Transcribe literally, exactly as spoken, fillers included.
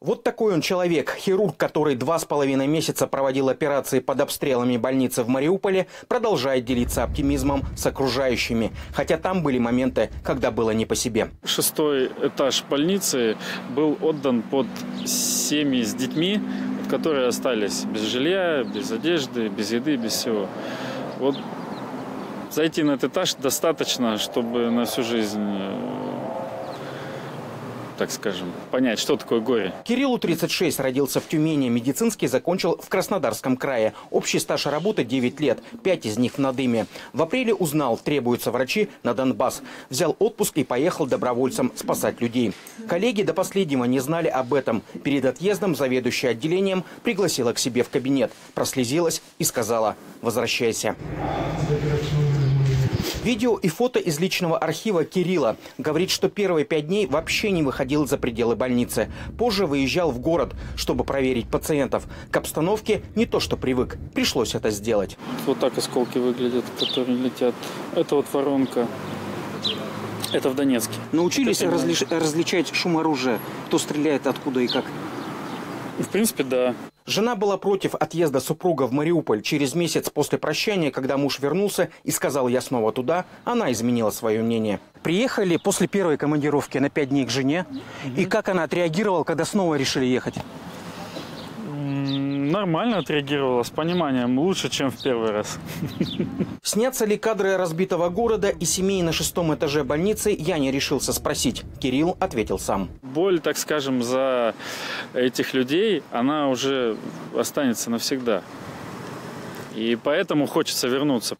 Вот такой он человек. Хирург, который два с половиной месяца проводил операции под обстрелами больницы в Мариуполе, продолжает делиться оптимизмом с окружающими. Хотя там были моменты, когда было не по себе. Шестой этаж больницы был отдан под семьи с детьми, которые остались без жилья, без одежды, без еды, без всего. Вот зайти на этот этаж достаточно, чтобы на всю жизнь... так скажем, понять, что такое горе. Кириллу тридцать шесть, родился в Тюмени, медицинский закончил в Краснодарском крае. Общий стаж работы девять лет, пять из них в Надыме. В апреле узнал, требуются врачи на Донбасс. Взял отпуск и поехал добровольцем спасать людей. Коллеги до последнего не знали об этом. Перед отъездом заведующая отделением пригласила к себе в кабинет, прослезилась и сказала: «Возвращайся». Видео и фото из личного архива Кирилла. Говорит, что первые пять дней вообще не выходил за пределы больницы. Позже выезжал в город, чтобы проверить пациентов. К обстановке не то что привык. Пришлось это сделать. Вот так осколки выглядят, которые летят. Это вот воронка. Это в Донецке. Научились разли... различать шум оружия? Кто стреляет, откуда и как? В принципе, да. Жена была против отъезда супруга в Мариуполь. Через месяц после прощания, когда муж вернулся и сказал: «Я снова туда», она изменила свое мнение. Приехали после первой командировки на пять дней к жене. Mm-hmm. И как она отреагировала, когда снова решили ехать? Нормально отреагировала, с пониманием, лучше, чем в первый раз. Снятся ли кадры разбитого города и семей на шестом этаже больницы, я не решился спросить. Кирилл ответил сам. Боль, так скажем, за этих людей, она уже останется навсегда. И поэтому хочется вернуться.